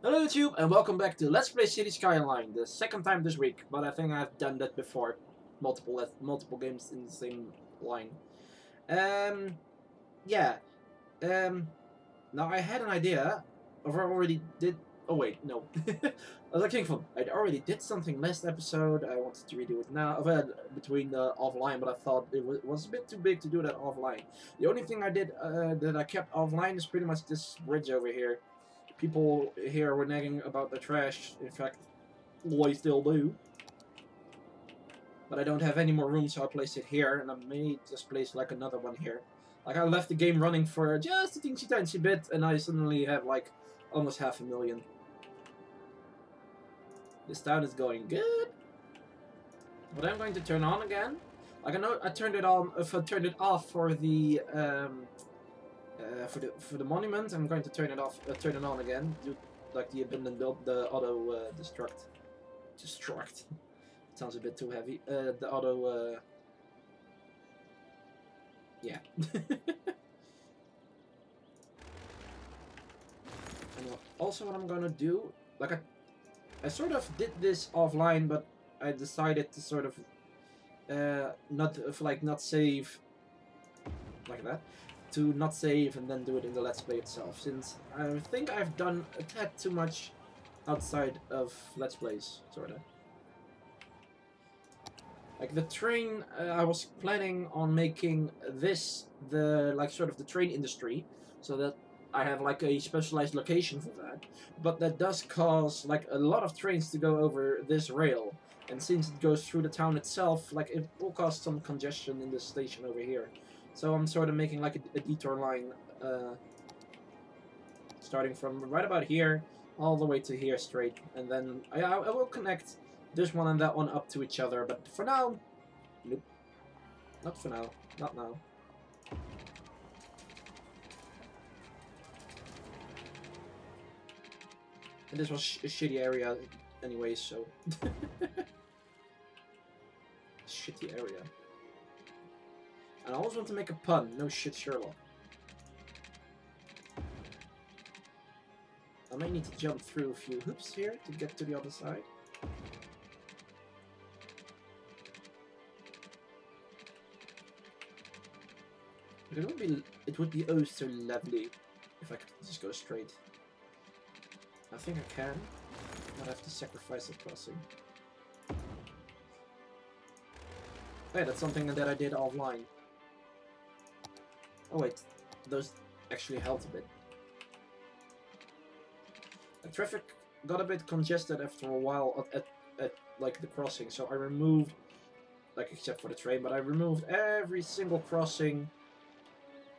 Hello YouTube and welcome back to Let's Play City Skyline, the second time this week, but I think I've done that before, multiple games in the same line. Now I had an idea, or I already did, oh wait, no, I was looking for, I already did something last episode, I wanted to redo it now, between the offline, but I thought it was a bit too big to do that offline. The only thing I did that I kept offline is pretty much this bridge over here. People here were nagging about the trash, in fact, they still do. But I don't have any more room, so I placed it here, and I may just place like another one here. Like, I left the game running for just a teensy-tiny bit, and I suddenly have like almost 500,000. This town is going good. But I'm going to turn on again. Like, I know I turned it on, turned it off for the for the monument. I'm going to turn it off, turn it on again. Do like the abandoned build, the auto destruct. It sounds a bit too heavy. The auto, yeah. And also, what I'm gonna do, like I sort of did this offline, but I decided to sort of not save like that. To not save and then do it in the Let's Play itself, since I think I've done a tad too much outside of Let's Plays, sort of. Like the train, I was planning on making this the sort of the train industry, so that I have like a specialized location for that. But that does cause like a lot of trains to go over this rail, and since it goes through the town itself, like it will cause some congestion in this station over here. So I'm sort of making like a detour line, starting from right about here, all the way to here straight, and then I will connect this one and that one up to each other, but for now, nope, not for now, not now. And this was a shitty area anyway, so... shitty area. And I always want to make a pun, no shit Sherlock. I might need to jump through a few hoops here to get to the other side. But it would be oh so lovely if I could just go straight. I think I can. I'd have to sacrifice the crossing. Hey, that's something that I did offline. Oh wait, those actually helped a bit. The traffic got a bit congested after a while at like the crossing, so I removed, like except for the train, but I removed every single crossing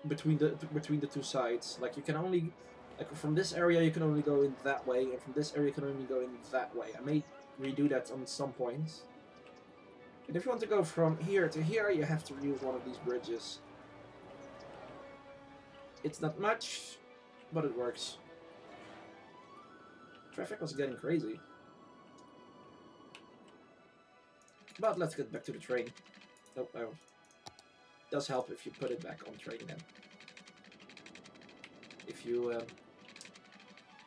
between the two sides. Like you can only, like from this area you can only go in that way, and from this area you can only go in that way. I may redo that on some points. And if you want to go from here to here, you have to use one of these bridges. It's not much, but it works. Traffic was getting crazy. But let's get back to the train. Oh, well. It does help if you put it back on train then. If you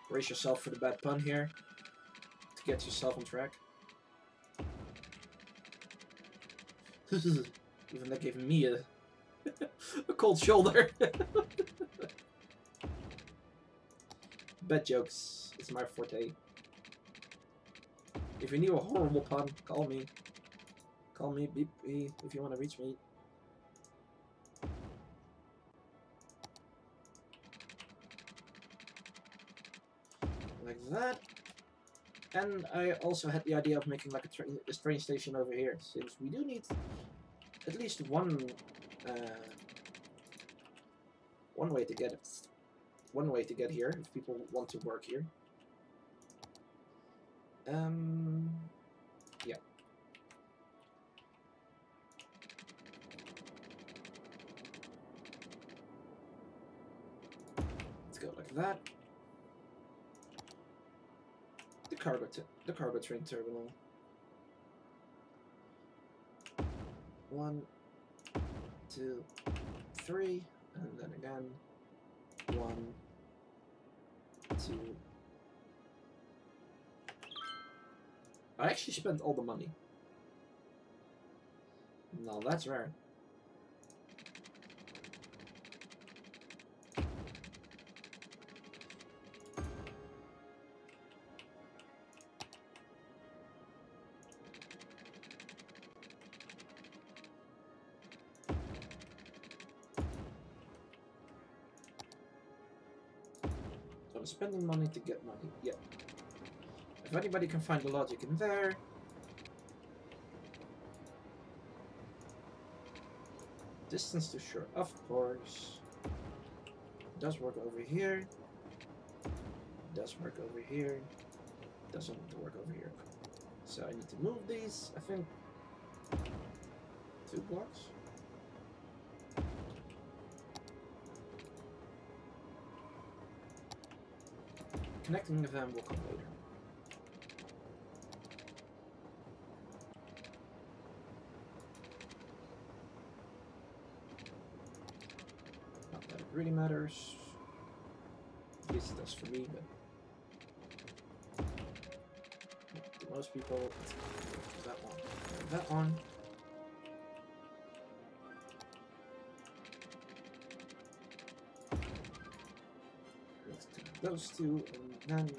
brace yourself for the bad pun here, to get yourself on track. Even that gave me a, a cold shoulder. Bad jokes, it's my forte. If you need a horrible pun, call me. Call me, beep me, if you want to reach me. Like that. And I also had the idea of making like a train station over here, since we do need at least one way to get it. One way to get here, if people want to work here. Yeah. Let's go like that. The cargo train terminal. One, two, three, and then again. One, two, I actually spent all the money. No, that's rare. So I'm spending money to get money. Yep. If anybody can find the logic in there. Distance to shore, of course. Does work over here. Does work over here. Doesn't work over here. So I need to move these, I think. 2 blocks. Connecting them will come later. Not that it really matters. At least it does for me, but to most people, that one, and that one. Those two, and then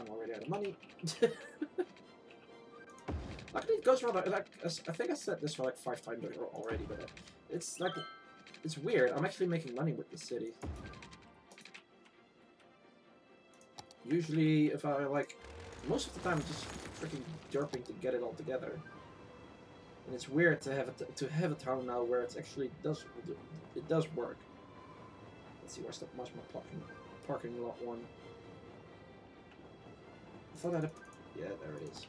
I'm already out of money. Luckily, it goes rather like I think I said this for like 5 times already, but it's like it's weird. I'm actually making money with the city. Usually, if I like, most of the time, I'm just freaking derping to get it all together, and it's weird to have a town now where it actually does work. Let's see, where's my parking lot one? I thought I had a... Yeah, there it is.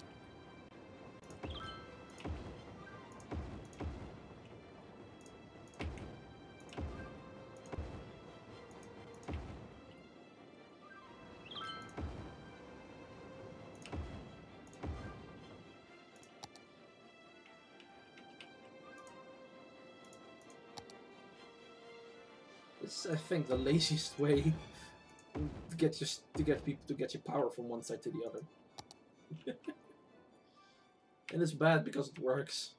I think the laziest way to get your people to get your power from one side to the other, and it's bad because it works.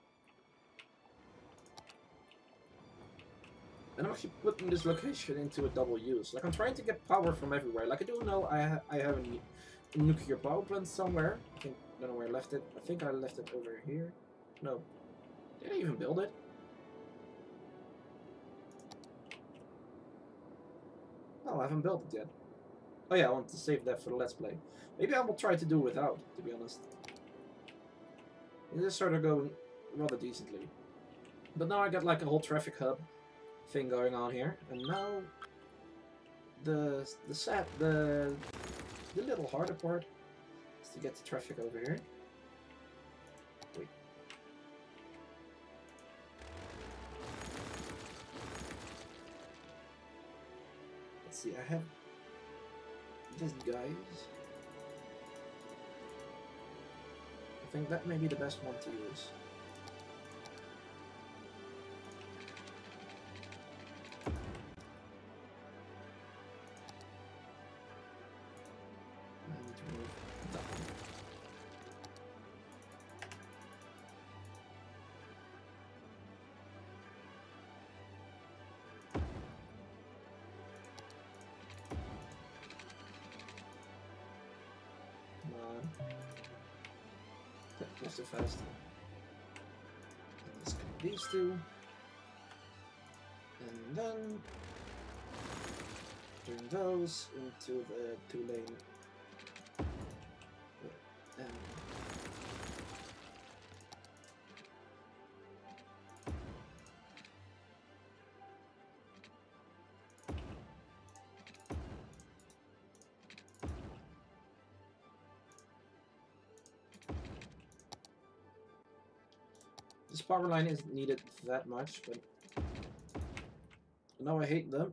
And I'm actually putting this location into a double use. Like I'm trying to get power from everywhere. Like I do know I have a nuclear power plant somewhere. I think I don't know where I left it. I think I left it over here. No, did I even build it? Oh, I haven't built it yet. Oh yeah, I want to save that for the Let's Play. Maybe I will try to do without, to be honest. It is sort of going rather decently. But now I got like a whole traffic hub thing going on here. And now the little harder part is to get the traffic over here. Wait. See, I have these guys. I think that may be the best one to use. I need to remove that one. Too fast. And let's connect these two. And then turn those into the 2-lane. And this power line isn't needed that much, but now I hate them.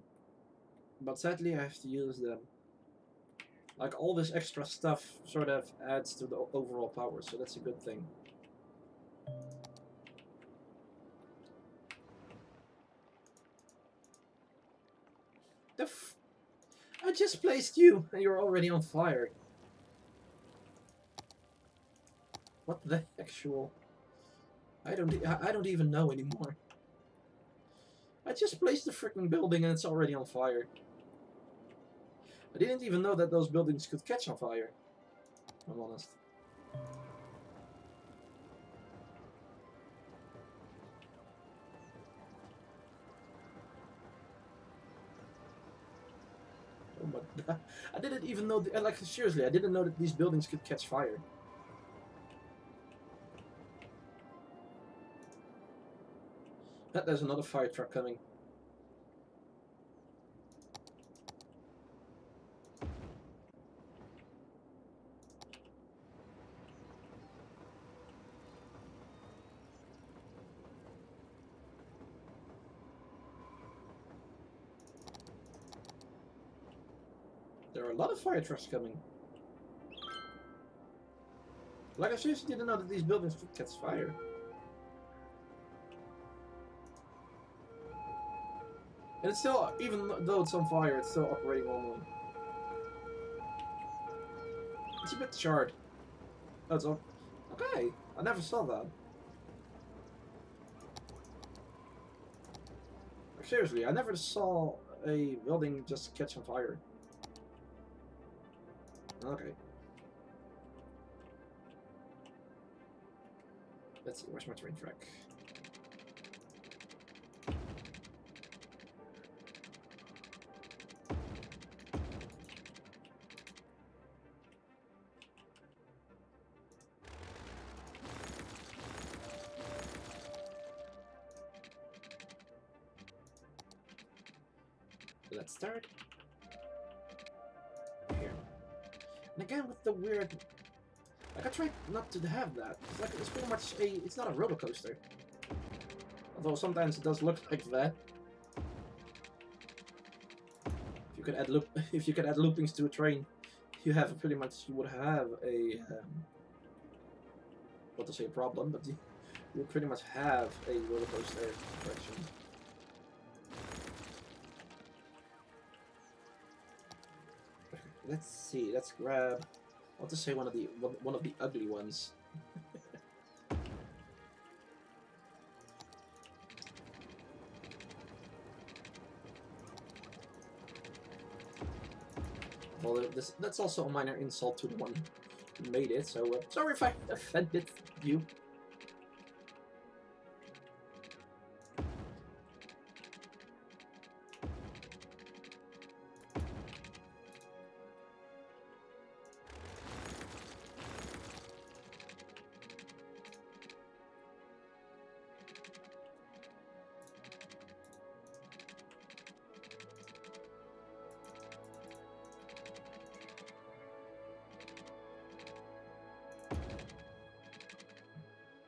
But sadly, I have to use them. Like all this extra stuff sort of adds to the overall power, so that's a good thing. I just placed you, and you're already on fire. What the actual? I don't even know anymore. I just placed the freaking building and it's already on fire. I didn't even know that those buildings could catch on fire, if I'm honest. Oh my God. I didn't even know, like seriously, I didn't know that these buildings could catch fire. There's another fire truck coming. There are a lot of fire trucks coming. Like I seriously didn't know that these buildings could catch fire. And it's still, even though it's on fire, it's still operating on one. It's a bit charred. Oh, it's on. Okay, I never saw that. Seriously, I never saw a building just catch on fire. Okay. Let's see, where's my train track? Let's start here. And again with the weird, like I tried not to have that. It's like it's pretty much a, it's not a roller coaster. Although sometimes it does look like that. If you could add loop, if you could add loopings to a train, you have pretty much, you would have a not to say a problem, but you would pretty much have a roller coaster attraction. Let's see. Let's grab. I want to say one of the ugly ones. Well, that's also a minor insult to the one who made it. So sorry if I offended you.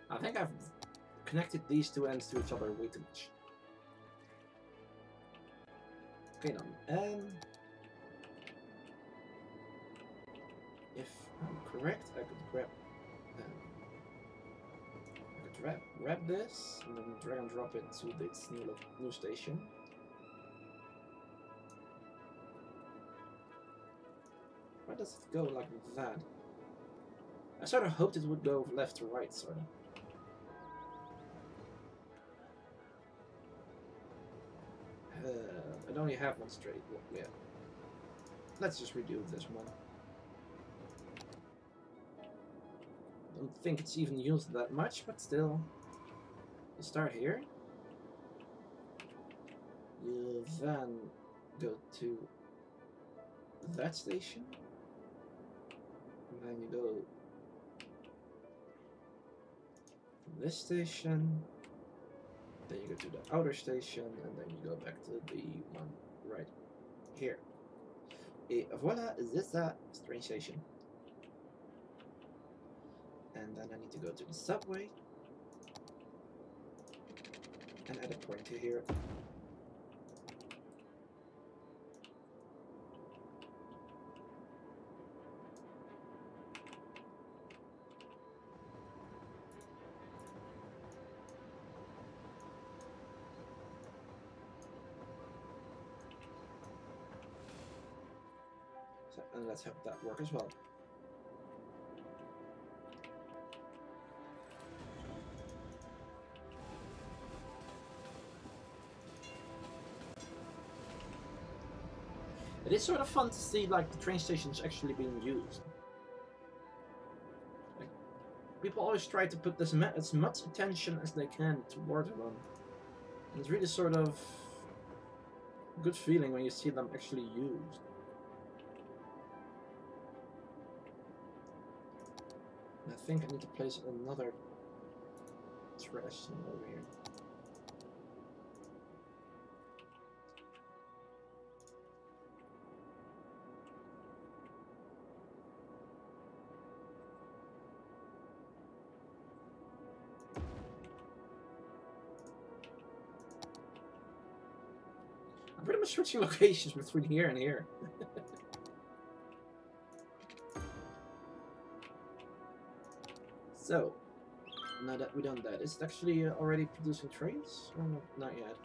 I think I've connected these two ends to each other way too much. Okay, now, if I'm correct, I could grab, grab this and then drag and drop it to this new station. Why does it go like that? I sort of hoped it would go left to right, sort of. I only have one straight. Yeah. Let's just redo this one. I don't think it's even used that much, but still. You start here. You then go to that station. And then you go to this station. Then you go to the outer station, and then you go back to the one right here. Et voila, this is a train station. And then I need to go to the subway. And add a point to here. And let's have that work as well. It's sort of fun to see, like, the train stations actually being used. Like, people always try to put as much attention as they can toward them. And it's really sort of a good feeling when you see them actually used. I think I need to place another trash over here. I'm pretty much switching locations between here and here. So, now that we've done that, is it actually already producing trains? Or not yet.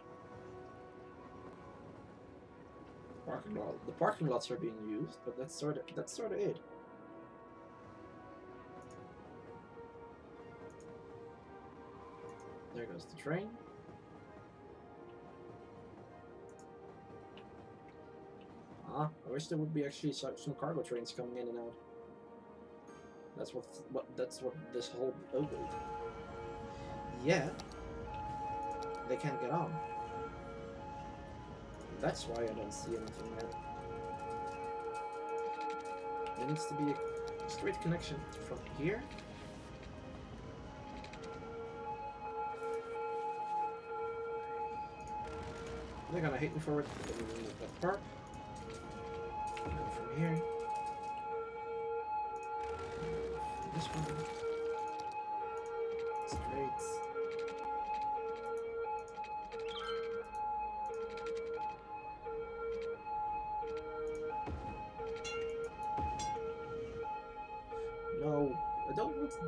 Parking lot. The parking lots are being used, but that's sort of it. There goes the train. Ah, I wish there would be actually some cargo trains coming in and out. That's what this whole opened. Yeah. They can't get on. That's why I don't see anything there. There needs to be a straight connection from here. They're gonna hate me for it. That park. And from here. This one. Straight. No, I don't want to.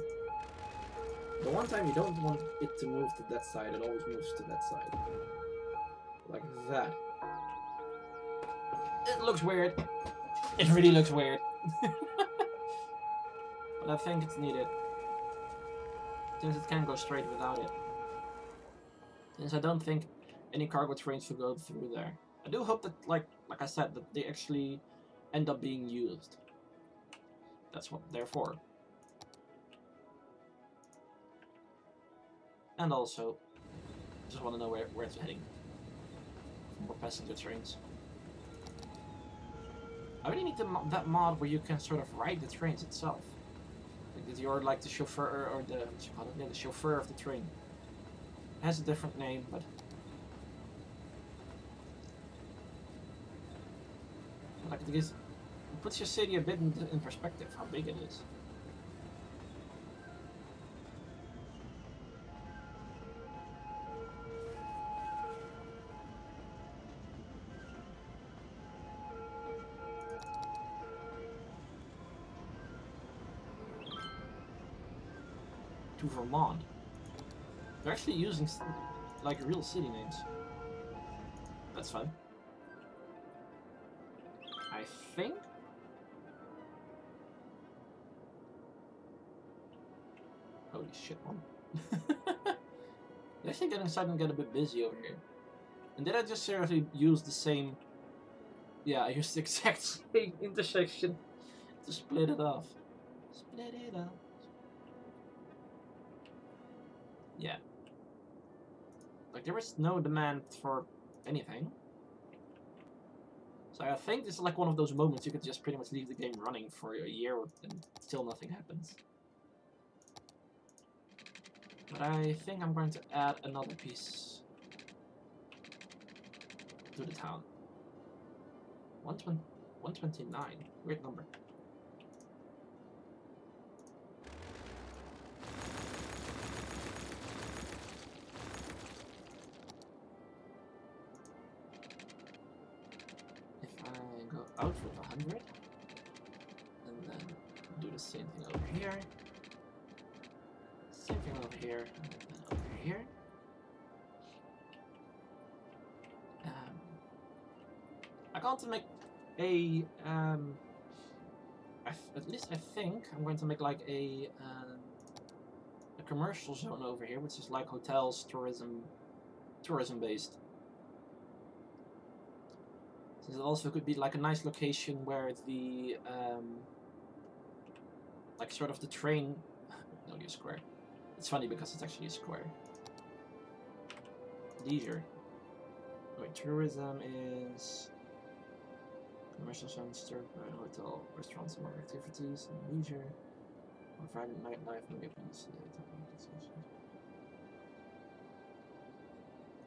The one time you don't want it to move to that side, it always moves to that side. Like that. It looks weird. It really looks weird. But I think it's needed, since it can't go straight without it. Since I don't think any cargo trains should go through there. I do hope that, like I said, that they actually end up being used. That's what they're for. And also, I just want to know where it's heading. More passenger trains. I really need that mod where you can sort of ride the trains itself. You're like the chauffeur, or the, what's it called? Yeah, the chauffeur of the train. It has a different name, but like it puts your city a bit in perspective, how big it is. Vermont. They're actually using like real city names. That's fun. I think. Holy shit, man. They're actually getting starting to get a bit busy over here. And did I just seriously use the same? Yeah, I used the exact same intersection to split it off. Split it up. Yeah. Like, there is no demand for anything. So I think this is like one of those moments you could just pretty much leave the game running for a year and still nothing happens. But I think I'm going to add another piece to the town. 129. Weird number. To make a at least I think I'm going to make like a commercial zone over here, which is like hotels, tourism based. So it also could be like a nice location where the like sort of the train. No, you're square. It's funny because it's actually a square. Leisure. Wait, tourism is commercial center, hotel, restaurants, and more activities, and leisure. On Friday night life, maybe police.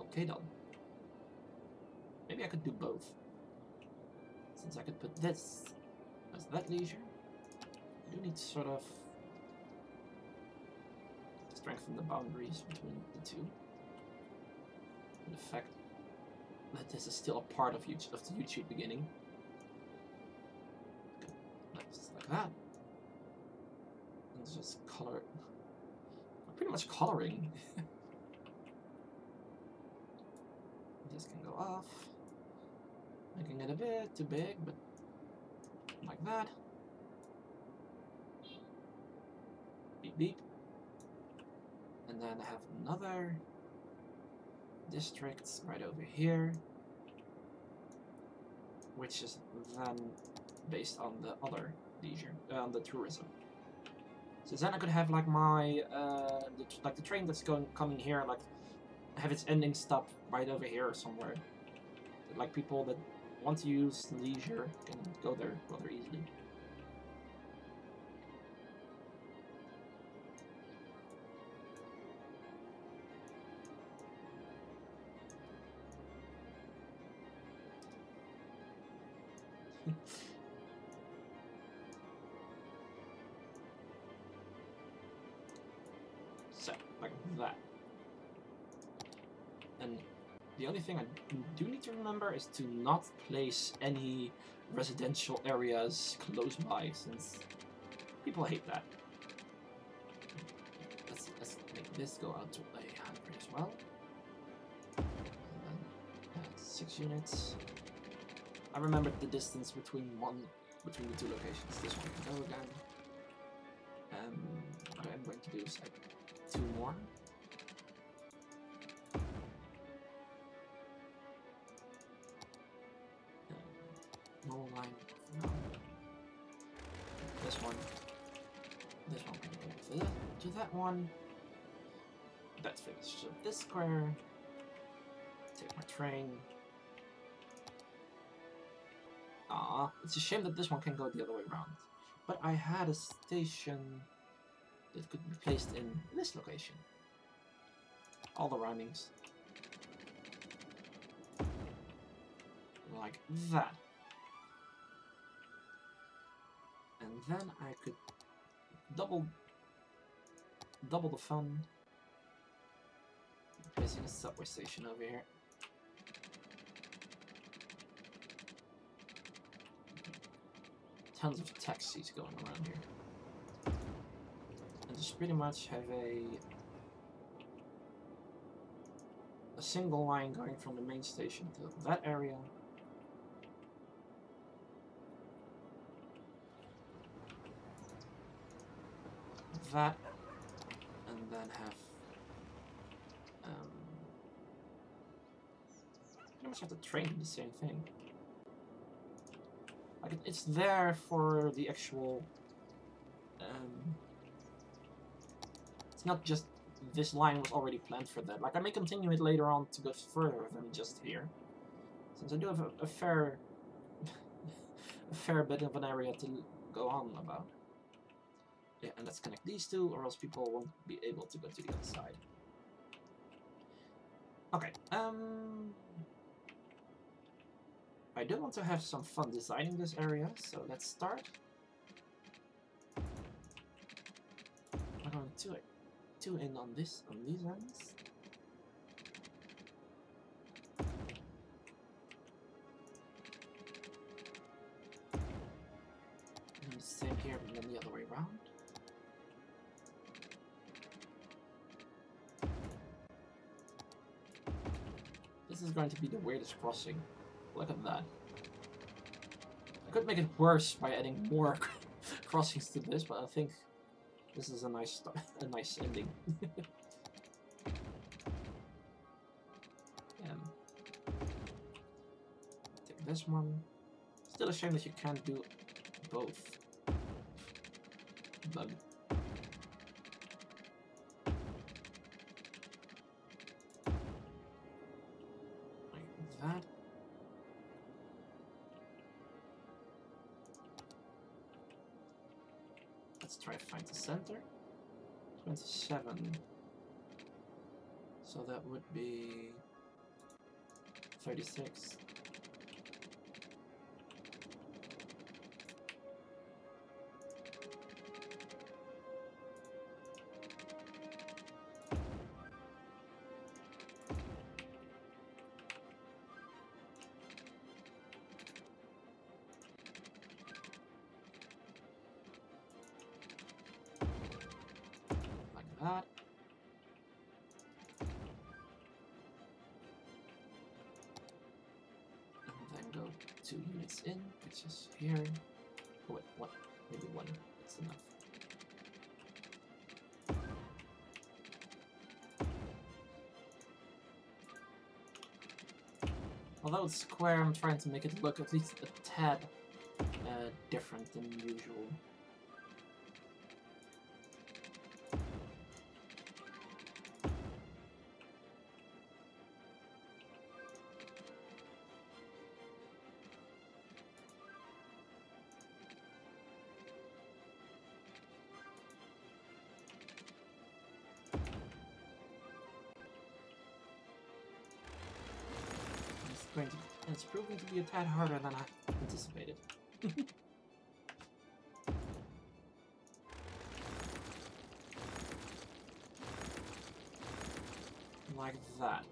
Okay, done. Maybe I could do both. Since I could put this as that leisure, I do need to sort of strengthen the boundaries between the two. And the fact that this is still a part of YouTube, of the YouTube beginning. Just like that. And just color. I'm pretty much coloring. This can go off. Making it a bit too big, but like that. Beep beep. And then I have another district right over here, which is then based on the other leisure, on the tourism. So then I could have like my like the train that's coming here, like have its ending stop right over here or somewhere. Like people that want to use leisure can go there rather easily. So, like that. And the only thing I do need to remember is to not place any residential areas close by, since people hate that. Let's make this go out to 100 as well. And then 6 units. I remembered the distance between the two locations. This one can go again. What I'm going to do is add 2 more. No line. No. This one. This one can go to that one. That's finished. So this square. Take my train. Aww, it's a shame that this one can go the other way around. But I had a station that could be placed in this location. All the roundings. Like that. And then I could double the fun. Placing a subway station over here. Tons of taxis going around here. And just pretty much have a single line going from the main station to that area. That, and then have pretty much have the train do the same thing. It's there for the actual, it's not just this line was already planned for that. Like, I may continue it later on to go further than just here, since I do have a fair bit of an area to go on about. Yeah, and let's connect these two, or else people won't be able to go to the other side. Okay, I do want to have some fun designing this area, so let's start. I'm going to two in on this, on these ends. And the same here, but then the other way around. This is going to be the weirdest crossing. Look at that. I could make it worse by adding more crossings to this, but I think this is a nice start, a nice ending. Take this one. Still a shame that you can't do both. Bug. Like that. Let's try to find the center. 27. So that would be 36. Here. Oh wait, what? Maybe one. That's enough. Although it's square, I'm trying to make it look at least a tad different than usual. It's proving to be a tad harder than I anticipated. Like that.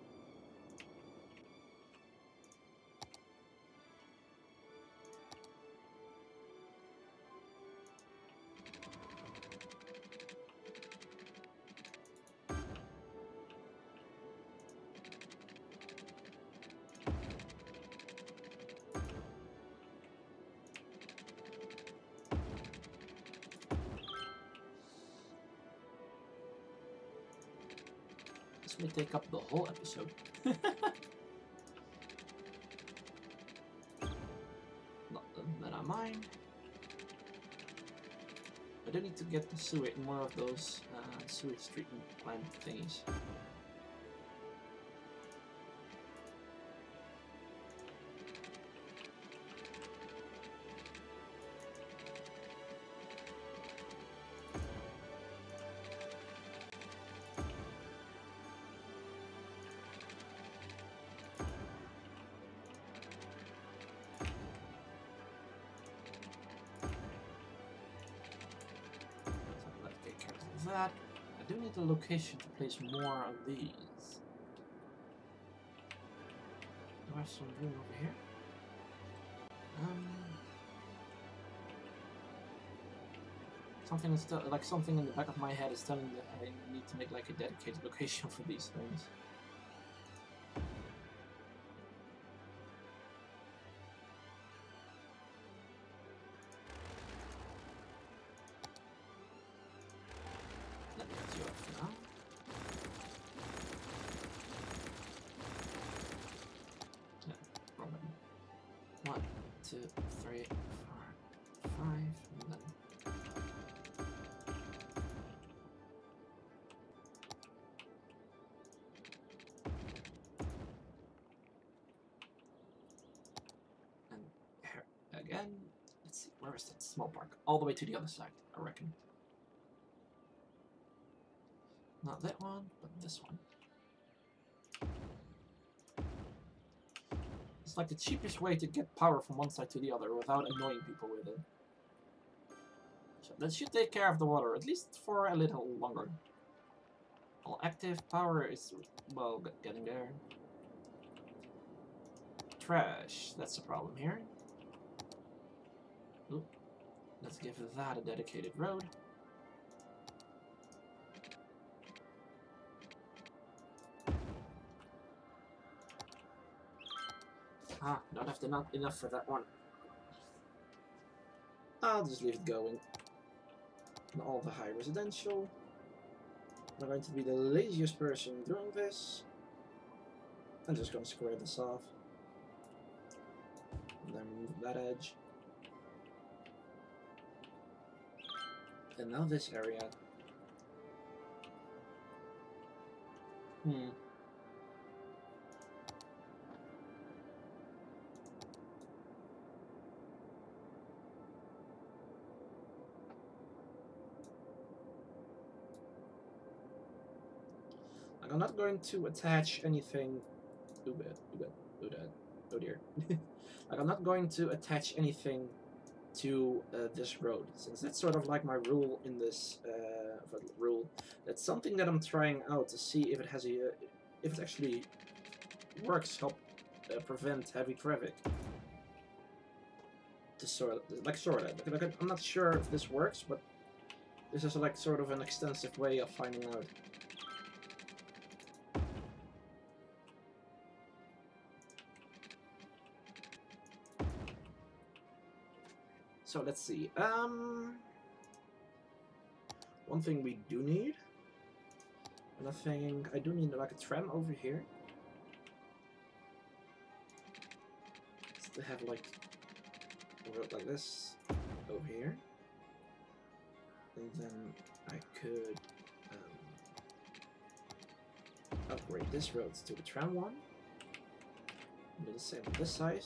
This may take up the whole episode. Not that I mind. I do need to get the sewage, more of those sewage treatment plant thingies. That. I do need a location to place more of these. Do I have some room over here? Something is like something in the back of my head is telling me that I need to make like a dedicated location for these things. Again, let's see, where is that small park? All the way to the other side, I reckon. Not that one, but this one. It's like the cheapest way to get power from one side to the other without annoying people with it. So that should take care of the water, at least for a little longer. All active power is, well, getting there. Trash, that's the problem here. Ooh, let's give that a dedicated road. Ah, don't have enough for that one. I'll just leave it going. And all the high residential. I'm going to be the laziest person doing this. I'm just going to square this off. and then remove that edge. And now this area. Like, I'm not going to attach anything. Oh dear. Like, I'm not going to attach anything to this road, since that's sort of like my rule in this rule. That's something that I'm trying out to see if it has a, if it actually works, help prevent heavy traffic. To sort of, I'm not sure if this works, but this is like sort of an extensive way of finding out. So let's see. One thing we do need, and I think I do need like a tram over here. It's to have like a road like this over here, and then I could upgrade this road to the tram one. Do the same on this side.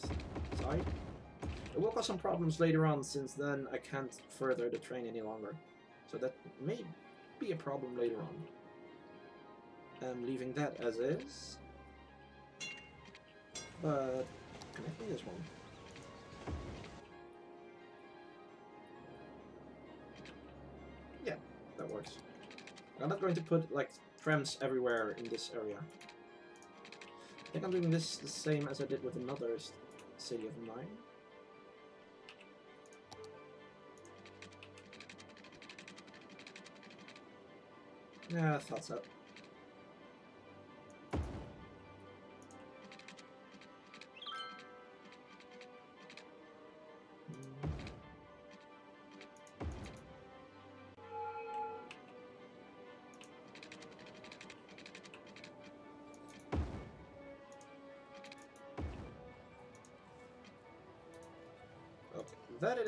It will cause some problems later on, since then I can't further the train any longer. So that may be a problem later on. I'm leaving that as is. But connecting this one. Yeah, that works. I'm not going to put like trams everywhere in this area. I think I'm doing this the same as I did with another city of mine. Yeah, I thought so. Okay,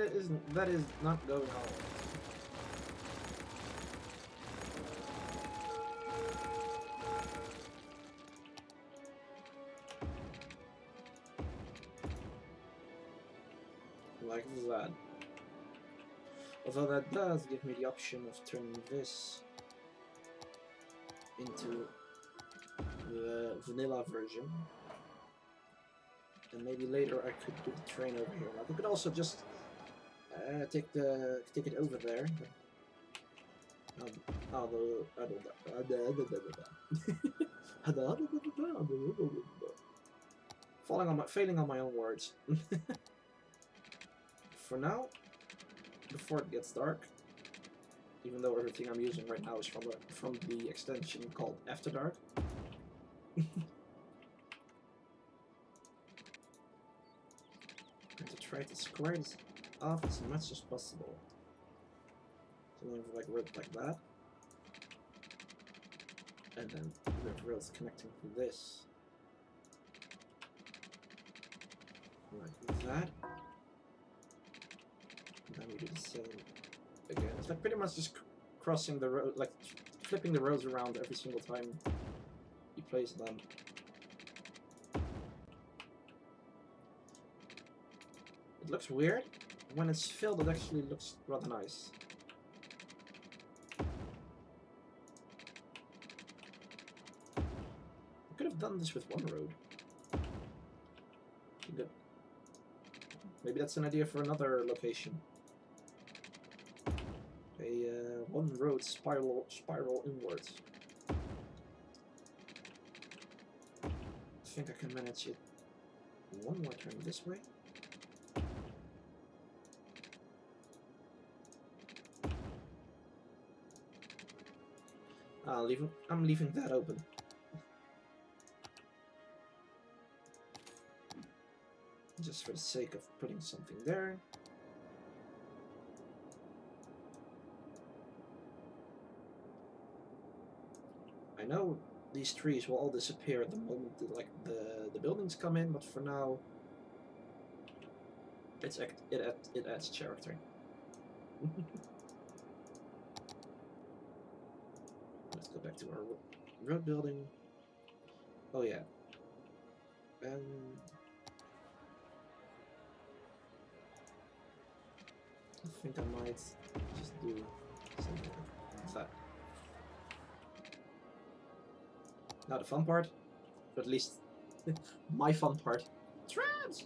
that is not going on. That. Although that does give me the option of turning this into the vanilla version, and maybe later I could do the train over here. Like, I could also just take it over there. Failing on my own words. For now, before it gets dark, even though everything I'm using right now is from the extension called After Dark. I'm going to try to square this off as much as possible. So I'm going to like rip like that, and then rip rails connecting to this, like that. Then we do the same again. It's like pretty much just crossing the road, like flipping the roads around every single time you place them. It looks weird. When it's filled, it actually looks rather nice. I could have done this with one road. Good. Maybe that's an idea for another location. A one road spiral inwards. I think I can manage it. One more turn this way. I'm leaving that open. Just for the sake of putting something there. I know these trees will all disappear at the moment like the buildings come in, but for now It's it adds character. Let's go back to our road building. Oh yeah. I think I might just do something. What's that? Not the fun part, but at least my fun part. Trams!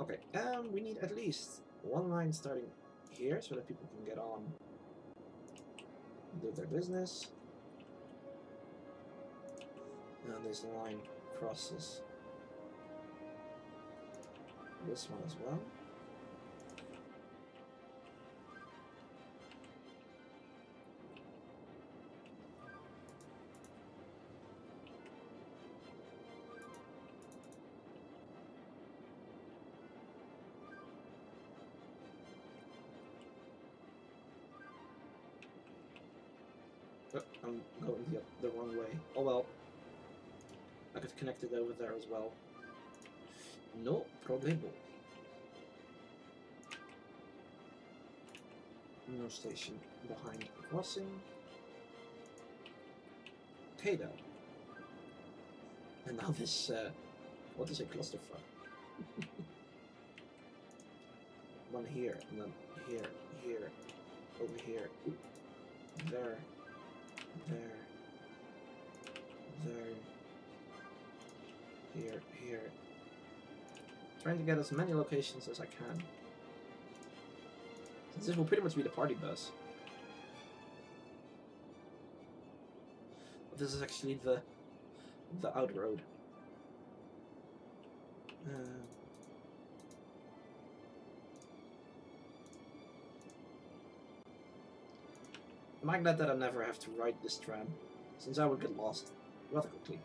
Okay, we need at least one line starting here so that people can get on and do their business. And this line crosses this one as well. I'm going the wrong way. Oh well. I could connect it over there as well. No problemo. No station behind the crossing. Okay then. And now this, what is a clusterfuck? One here, and then here, here, over here, there. There, here, here. Trying to get as many locations as I can. Since this will pretty much be the party bus. This is actually the out road. Am I glad that I never have to ride this tram, since I would get lost rather quickly.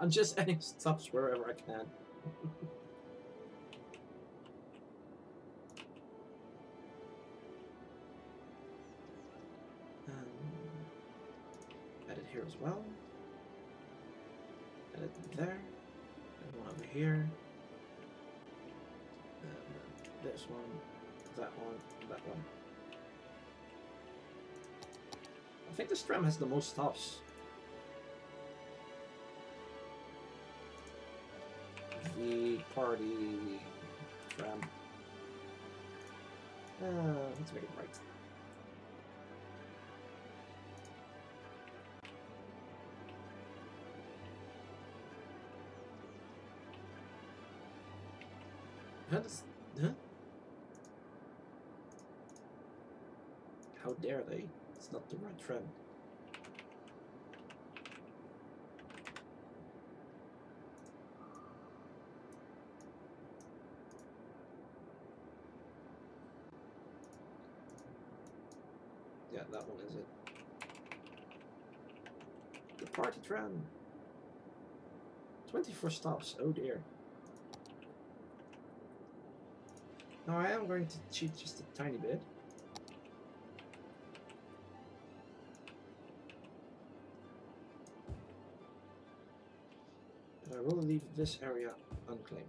I'm just adding stops wherever I can. As well. Edit there. And one over here. And this one, that one, and that one. I think this tram has the most stops. The party tram. Let's make it right. Huh? How dare they? It's not the right trend. Yeah, that one is it. The party trend. 24 stops. Oh dear. Now I am going to cheat just a tiny bit. And I will leave this area unclaimed.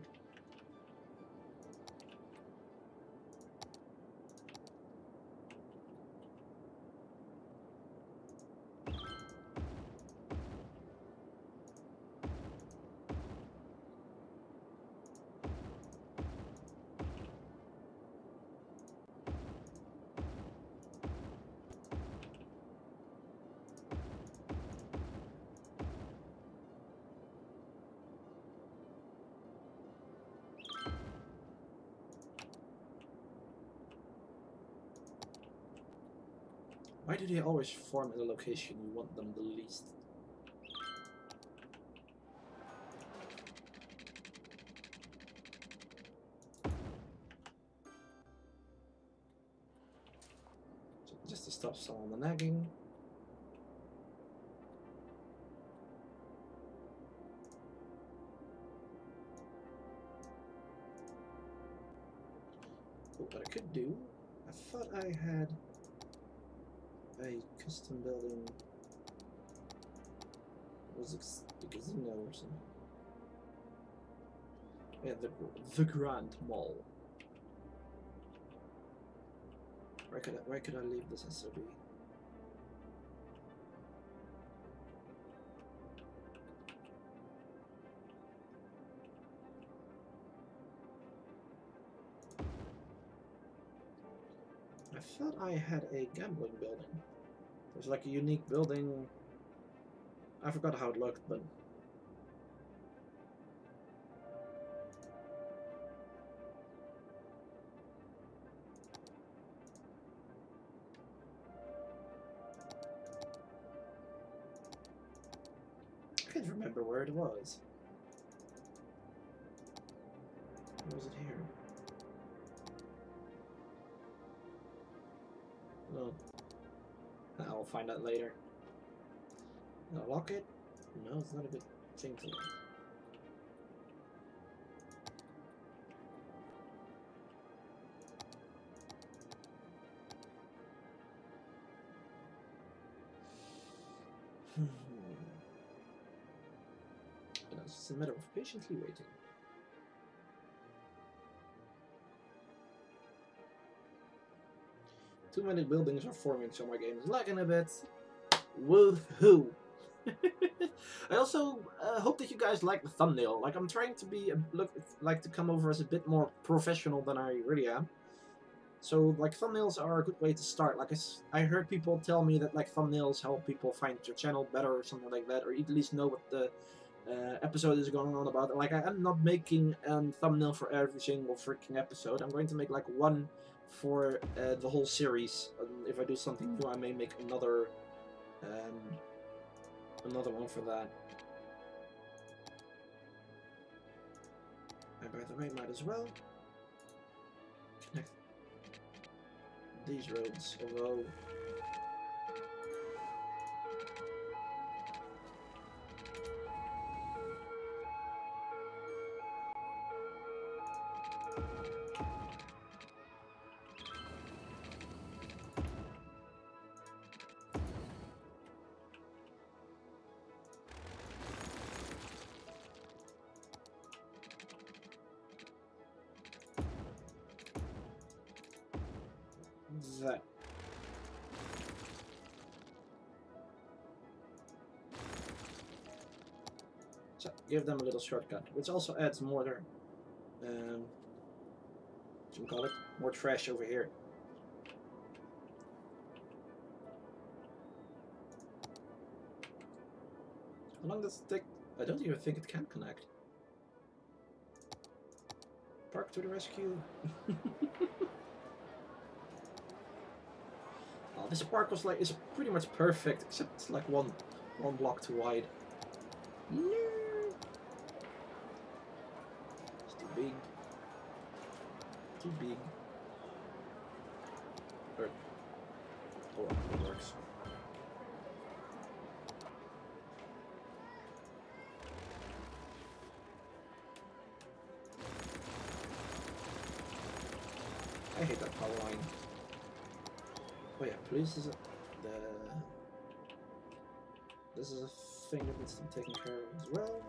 Why do they always form at a location you want them the least? Just to stop some of the nagging. could do. I thought I had a custom building. Was it the casino or something? Yeah, the Grand Mall. Where could I leave this SOB? I thought I had a gambling building. There's like a unique building. I forgot how it looked, but I can't remember where it was. Or was it here? No. I'll find out later. Now lock it? No, it's not a good thing to lock. It's just a matter of patiently waiting. Too many buildings are forming, so my game is lagging a bit. Woohoo! I also hope that you guys like the thumbnail. Like, I'm trying to be to come over as a bit more professional than I really am. So, like, thumbnails are a good way to start. Like, I heard people tell me that like thumbnails help people find your channel better or something like that, or at least know what the episode is going on about. Like, I am not making a thumbnail for every single freaking episode. I'm going to make like one for the whole series. And if I do something new, I may make another. Another one for that. And by the way, might as well connect these roads, although that. So give them a little shortcut, which also adds more more trash over here. How long does it take? I don't even think it can connect. Park to the rescue. This park was like, is pretty much perfect, except it's like one block too wide. No. It's too big. Too big. Oh, it works. I hate that power line. Oh yeah, police is this is a thing that needs to be taken care of as well.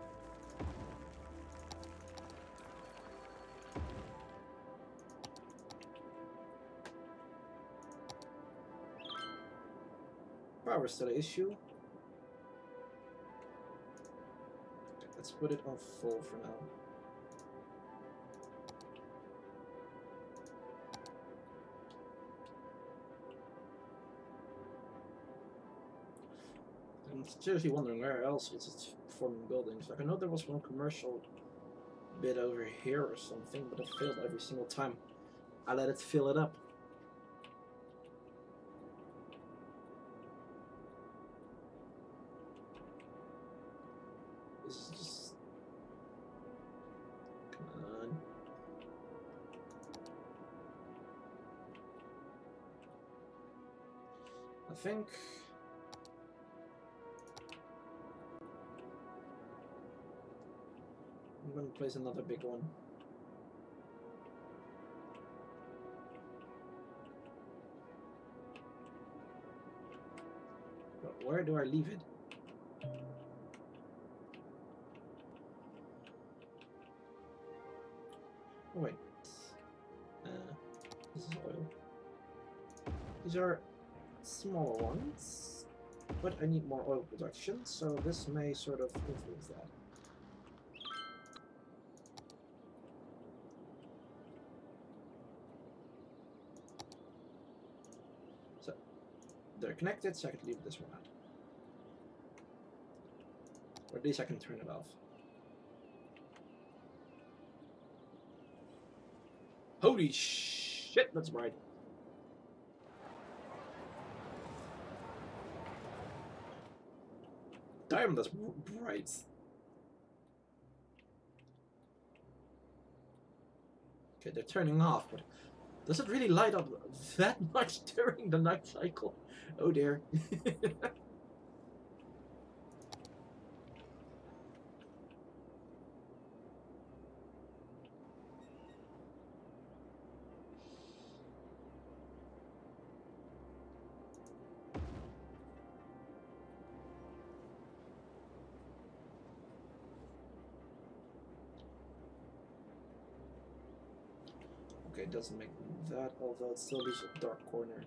Power is still an issue. Let's put it on full for now. I'm seriously wondering where else it's forming buildings. Like, I know there was one commercial bit over here or something, but it failed every single time I let it fill it up. This is just... Come on. I think... I'm gonna place another big one. Where do I leave it? Oh, wait. This is oil. These are smaller ones, but I need more oil production, so this may sort of influence that. So, they're connected, so I can leave this one out. Or at least I can turn it off. Holy shit, that's bright. Damn, that's bright. Okay, they're turning off, but does it really light up that much during the night cycle? Oh dear. It doesn't make that, although it still leaves a dark corner.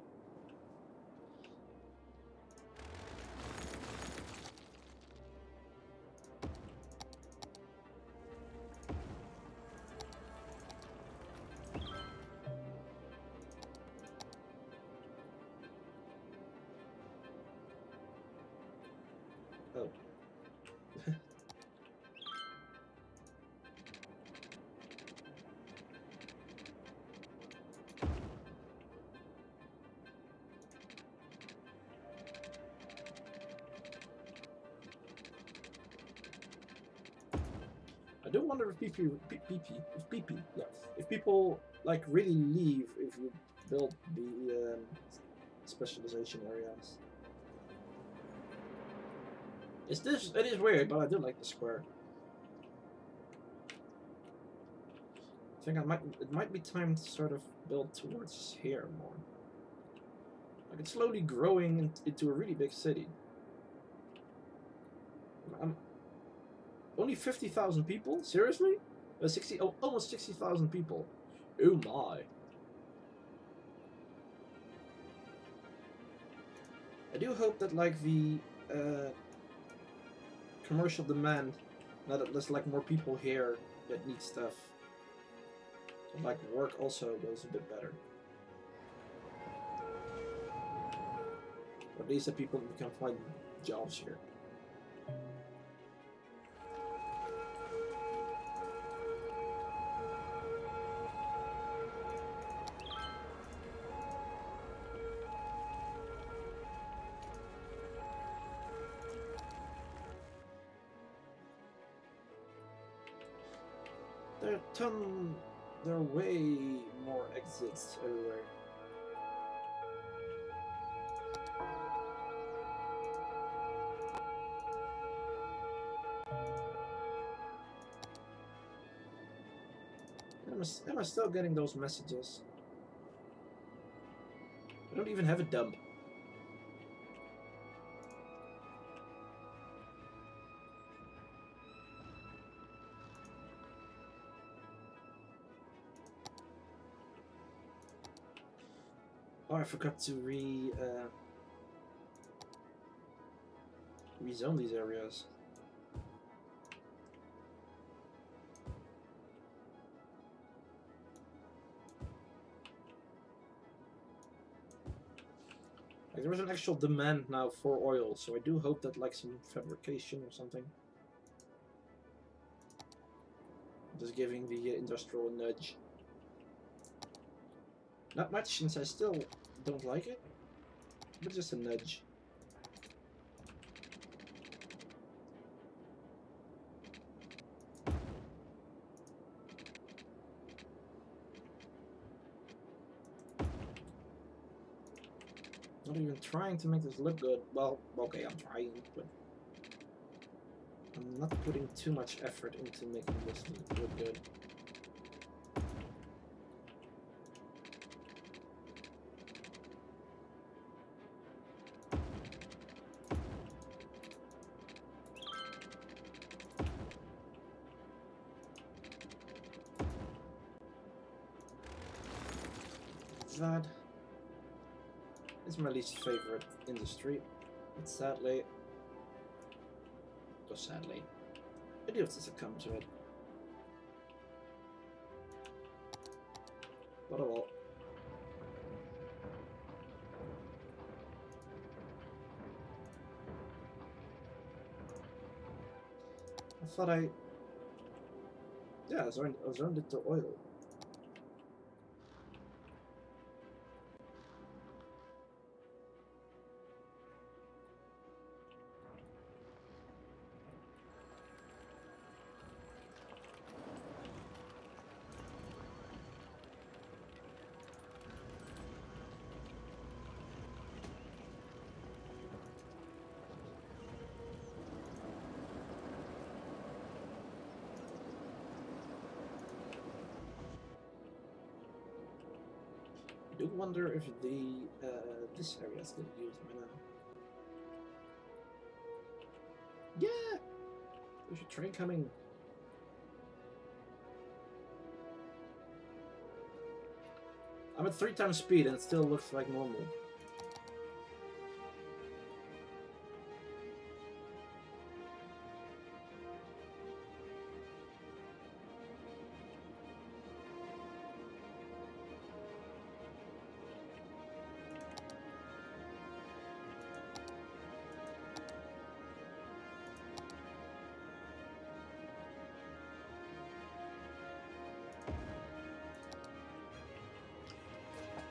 I do wonder if people like really leave if you build the specialization areas. It is weird, but I do like the square. I think it might be time to sort of build towards here more. Like it's slowly growing into a really big city. Only 50,000 people? Seriously? Almost 60,000 people. Oh my. I do hope that like the commercial demand, now that there's like more people here that need stuff, and, like work also goes a bit better. Or at least the people who can find jobs here. There are way more exits everywhere. Am I still getting those messages? I don't even have a dump. Oh, I forgot to rezone these areas. Like, there is an actual demand now for oil, so I do hope that like some fabrication or something. Just giving the industrial nudge. Not much, since I still don't like it, but just a nudge. Not even trying to make this look good. Well, okay, I'm trying, but I'm not putting too much effort into making this look good. Vlad is my least favorite industry, but sadly, or sadly, I do have to succumb to it. But I will. I thought I... Yeah, I zoned it to oil. I do wonder if the this area is going to use them now. Yeah, there's a train coming. I'm at 3 times speed and it still looks like normal.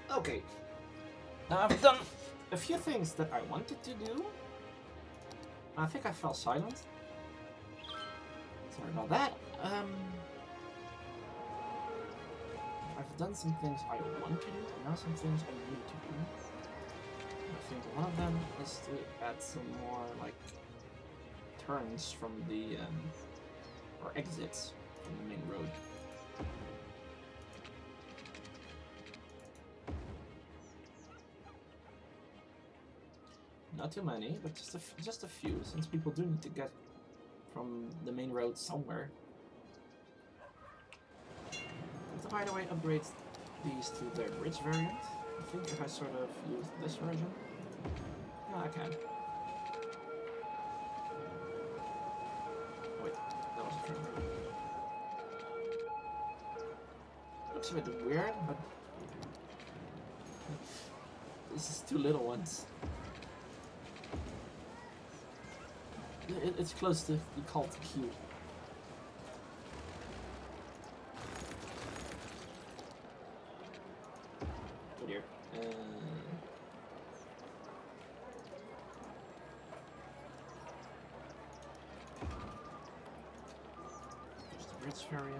Okay, now I've done a few things that I wanted to do. I think I fell silent. Sorry about that. I've done some things I want to do, and now some things I need to do. I think one of them is to add some more, like, turns from the, or exits from the main road. Not too many, but just a few, since people do need to get from the main road somewhere. That, by the way, upgrades these to their bridge variant. I think if I sort of use this version, no, I can. Wait, that was a trigger. Looks a bit weird, but this is 2 little ones. It's close to the cult queue. Oh dear. There's the bridge variant.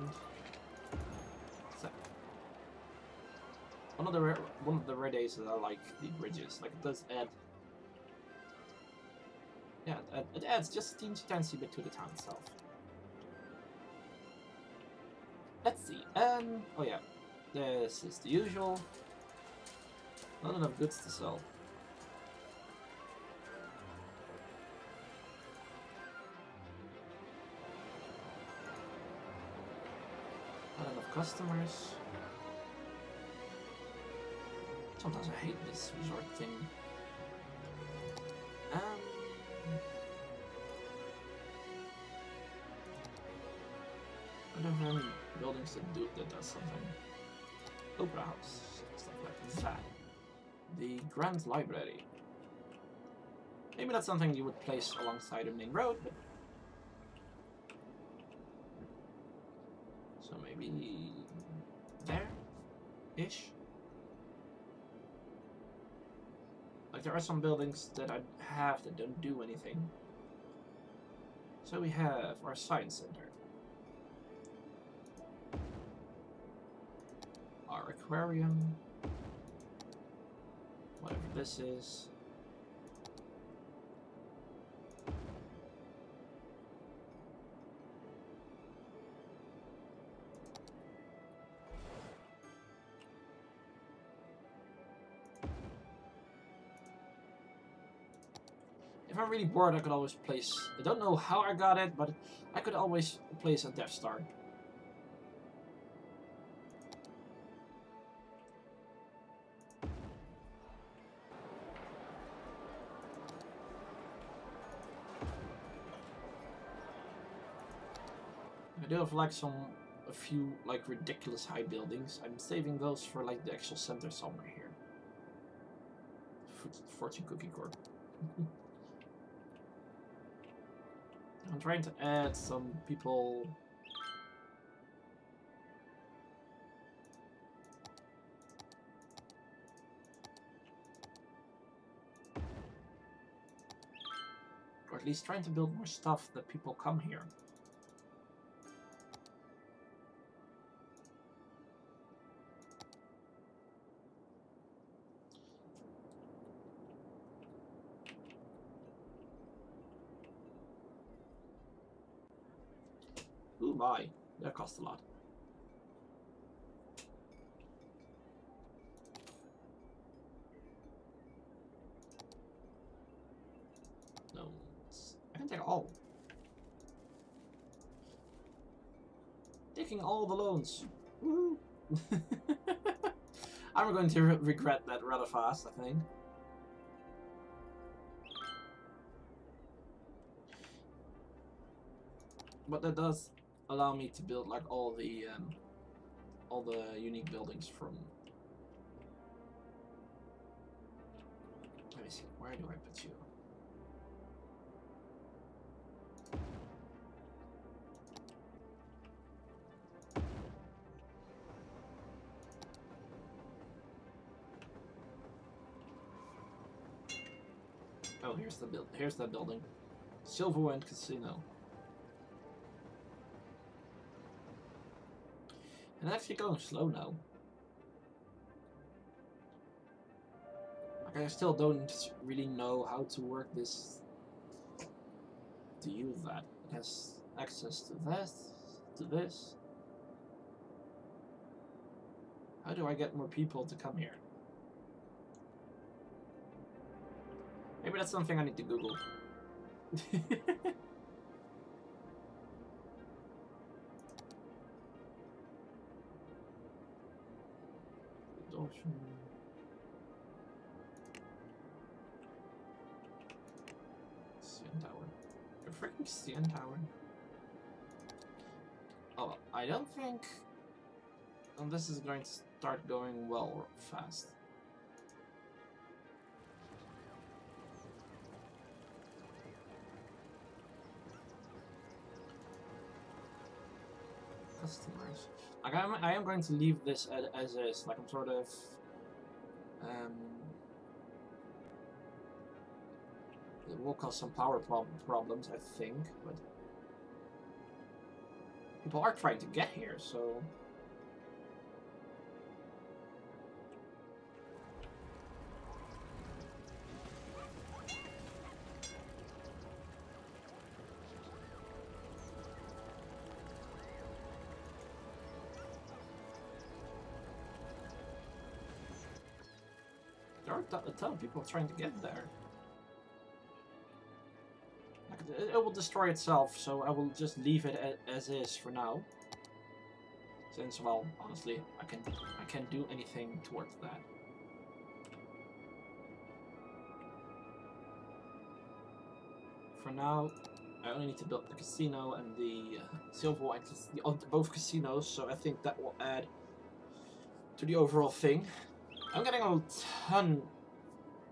So, one of the rare days that I like the bridges. Like, it does add. Yeah, it adds just a teensy bit to the town itself. Let's see, oh yeah, this is the usual. Not enough goods to sell. Not enough customers. Sometimes I hate this resort thing. I don't have any buildings that do that does something. Opera house, stuff like that. The Grand Library. Maybe that's something you would place alongside the main road, but so maybe there ish. Like, there are some buildings that I have that don't do anything. So we have our science center. Our aquarium. Whatever this is. If I'm really bored, I could always place... I don't know how I got it, but I could always place a Death Star. I do have like a few like ridiculous high buildings. I'm saving those for like the actual center somewhere here. Fortune cookie corp. I'm trying to add some people. Or at least trying to build more stuff that people come here. Ooh, my. That cost a lot. No. I can take all. Taking all the loans. Woohoo! I'm going to regret that rather fast, I think. But that does allow me to build like all the unique buildings from. Let me see. Where do I put you? Oh, here's the build. Here's that building, Silverwind Casino. And actually going slow now. Like I still don't really know how to work this, to use that. It has access to that, to this. How do I get more people to come here? Maybe that's something I need to Google. CN Tower. The freaking CN Tower. Oh, I don't think this is going to start going well fast. Customers. Like I am going to leave this as is. Like I'm sort of it will cause some power problems, I think, but people are trying to get here, so there are a ton of people trying to get there. Like, it will destroy itself, so I will just leave it as is for now. Since, well, honestly, I can't do anything towards that. For now, I only need to build the casino and the Silverwind, both casinos, so I think that will add to the overall thing. I'm getting a ton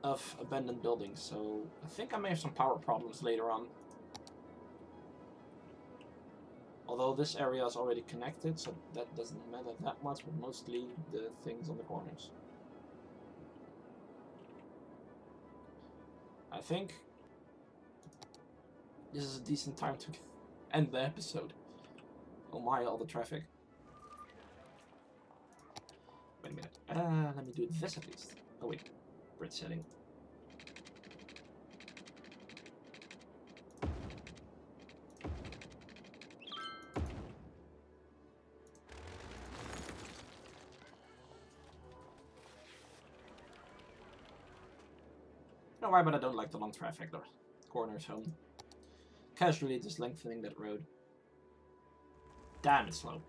of abandoned buildings, so I think I may have some power problems later on. Although this area is already connected, so that doesn't matter that much, but mostly the things on the corners. I think this is a decent time to end the episode. Oh my, all the traffic. Wait a minute. Let me do this at least. Oh wait, grid setting. No, why? But I don't like the long traffic. The corners home. Casually just lengthening that road. Damn, it's slow.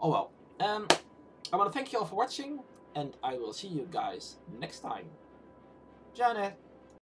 Oh well, I want to thank you all for watching, and I will see you guys next time. Ciao!